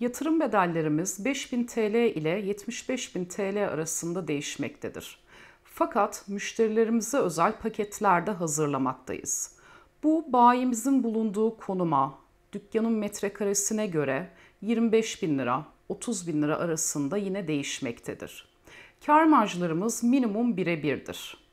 Yatırım bedellerimiz 5.000 TL ile 75.000 TL arasında değişmektedir. Fakat müşterilerimize özel paketlerde hazırlamaktayız. Bu bayimizin bulunduğu konuma, dükkanın metrekaresine göre 25.000 lira, 30.000 lira arasında yine değişmektedir. Kâr marjlarımız minimum 1'e 1'dir.